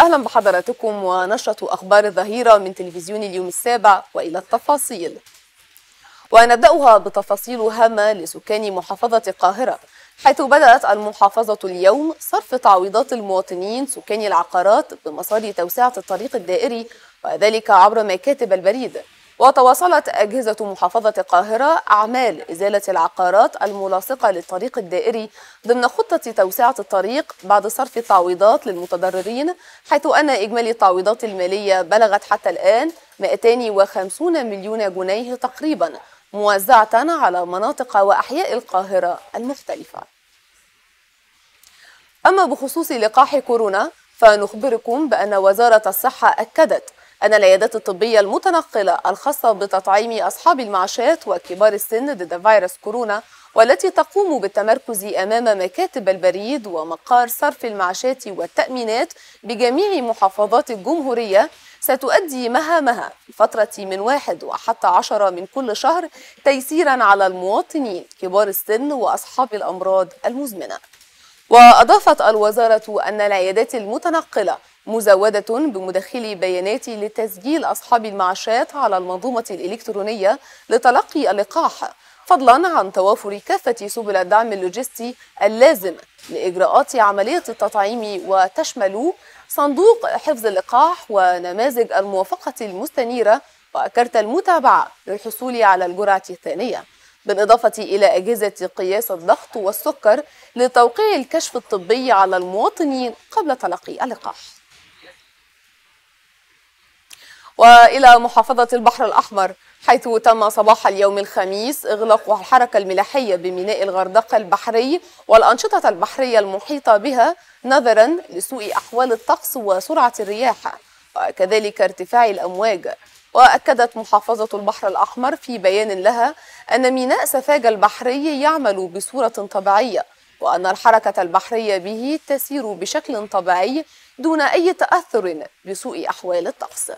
أهلا بحضراتكم ونشرة أخبار الظهيرة من تلفزيون اليوم السابع وإلى التفاصيل. ونبدأها بتفاصيل هامة لسكان محافظة القاهرة، حيث بدأت المحافظة اليوم صرف تعويضات المواطنين سكان العقارات بمسار توسعة الطريق الدائري وذلك عبر مكاتب البريد. وتواصلت أجهزة محافظة القاهرة أعمال إزالة العقارات الملاصقة للطريق الدائري ضمن خطة توسعة الطريق بعد صرف تعويضات للمتضررين، حيث أن إجمالي التعويضات المالية بلغت حتى الآن 250 مليون جنيه تقريبا، موزعة على مناطق وأحياء القاهرة المختلفة. أما بخصوص لقاح كورونا فنخبركم بأن وزارة الصحة أكدت أن العيادات الطبية المتنقلة الخاصة بتطعيم أصحاب المعاشات وكبار السن ضد فيروس كورونا، والتي تقوم بالتمركز أمام مكاتب البريد ومقر صرف المعاشات والتأمينات بجميع محافظات الجمهورية، ستؤدي مهامها في فترة من 1 وحتى 10 من كل شهر تيسيرا على المواطنين كبار السن وأصحاب الأمراض المزمنة. وأضافت الوزارة أن العيادات المتنقلة مزودة بمدخل بيانات لتسجيل أصحاب المعاشات على المنظومة الإلكترونية لتلقي اللقاح، فضلا عن توافر كافة سبل الدعم اللوجستي اللازم لإجراءات عملية التطعيم، وتشمل صندوق حفظ اللقاح ونماذج الموافقة المستنيرة وكارت المتابعة للحصول على الجرعة الثانية، بالإضافة إلى أجهزة قياس الضغط والسكر لتوقيع الكشف الطبي على المواطنين قبل تلقي اللقاح. وإلى محافظة البحر الأحمر، حيث تم صباح اليوم الخميس إغلاق الحركة الملاحية بميناء الغردقة البحري والأنشطة البحرية المحيطة بها نظرا لسوء أحوال الطقس وسرعة الرياح وكذلك ارتفاع الأمواج. وأكدت محافظة البحر الأحمر في بيان لها أن ميناء سفاجة البحري يعمل بصورة طبيعية، وأن الحركة البحرية به تسير بشكل طبيعي دون أي تأثر بسوء أحوال الطقس.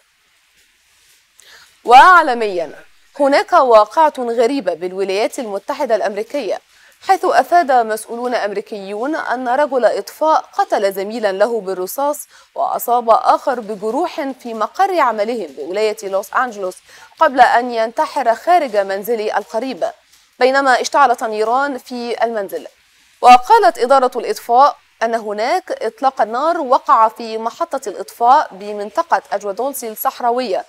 وعالميا، هناك واقعة غريبة بالولايات المتحدة الأمريكية، حيث أفاد مسؤولون أمريكيون أن رجل إطفاء قتل زميلا له بالرصاص وأصاب آخر بجروح في مقر عملهم بولاية لوس أنجلوس قبل أن ينتحر خارج منزله القريب بينما اشتعلت نيران في المنزل. وقالت إدارة الإطفاء أن هناك إطلاق النار وقع في محطة الإطفاء بمنطقة اجوادولسي الصحراوية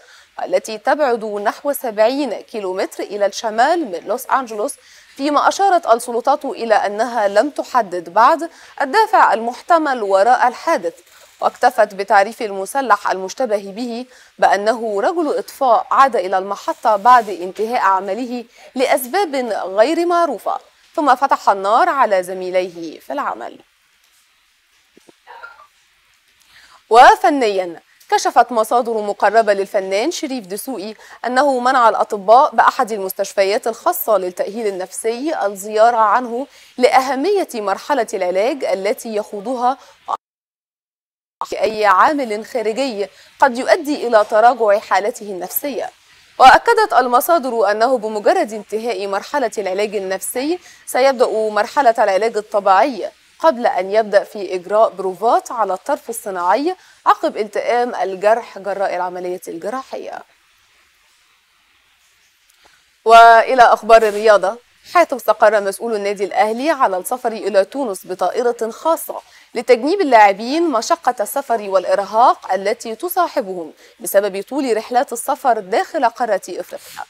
التي تبعد نحو 70 كيلومتر إلى الشمال من لوس أنجلوس، فيما أشارت السلطات إلى أنها لم تحدد بعد الدافع المحتمل وراء الحادث، واكتفت بتعريف المسلح المشتبه به بأنه رجل إطفاء عاد إلى المحطة بعد انتهاء عمله لأسباب غير معروفة ثم فتح النار على زميليه في العمل. وفنياً، كشفت مصادر مقربة للفنان شريف دسوئي أنه منع الأطباء بأحد المستشفيات الخاصة للتأهيل النفسي الزيارة عنه لأهمية مرحلة العلاج التي يخوضها أي عامل خارجي قد يؤدي إلى تراجع حالته النفسية. وأكدت المصادر أنه بمجرد انتهاء مرحلة العلاج النفسي سيبدأ مرحلة العلاج الطبيعي قبل أن يبدأ في إجراء بروفات على الطرف الصناعي عقب التئام الجرح جراء العملية الجراحية. وإلى أخبار الرياضة، حيث استقر مسؤول النادي الأهلي على السفر إلى تونس بطائرة خاصة لتجنيب اللاعبين مشقة السفر والإرهاق التي تصاحبهم بسبب طول رحلات السفر داخل قارة إفريقيا.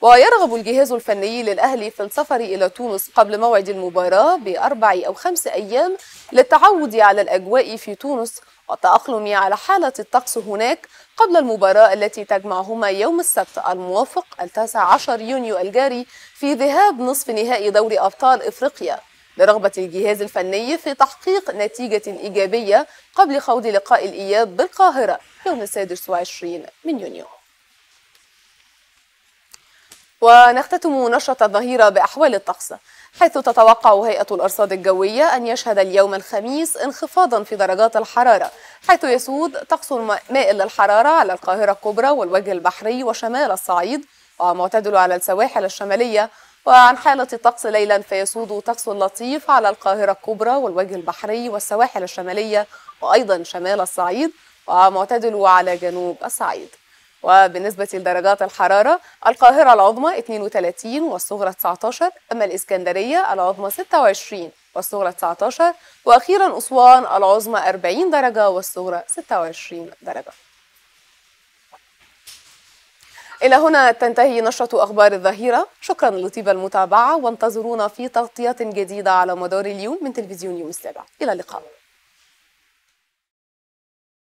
ويرغب الجهاز الفني للأهلي في السفر إلى تونس قبل موعد المباراة ب4 أو 5 أيام للتعود على الأجواء في تونس والتأقلم على حالة الطقس هناك قبل المباراة التي تجمعهما يوم السبت الموافق 19 يونيو الجاري في ذهاب نصف نهائي دوري أبطال إفريقيا، لرغبة الجهاز الفني في تحقيق نتيجة إيجابية قبل خوض لقاء الإياب بالقاهرة يوم 26 من يونيو. ونختتم نشرة الظهيرة بأحوال الطقس، حيث تتوقع هيئة الأرصاد الجوية أن يشهد اليوم الخميس انخفاضا في درجات الحرارة، حيث يسود طقس مائل للحرارة على القاهرة الكبرى والوجه البحري وشمال الصعيد ومعتدل على السواحل الشمالية. وعن حالة الطقس ليلا فيسود طقس لطيف على القاهرة الكبرى والوجه البحري والسواحل الشمالية وأيضا شمال الصعيد، ومعتدل على جنوب الصعيد. وبالنسبة لدرجات الحرارة، القاهرة العظمى 32 والصغرى 19، أما الإسكندرية العظمى 26 والصغرى 19، وأخيرا أسوان العظمى 40 درجة والصغرى 26 درجة. إلى هنا تنتهي نشرة أخبار الظهيرة، شكرا لطيب المتابعة وانتظرونا في تغطية جديدة على مدار اليوم من تلفزيون يوم السابع. إلى اللقاء.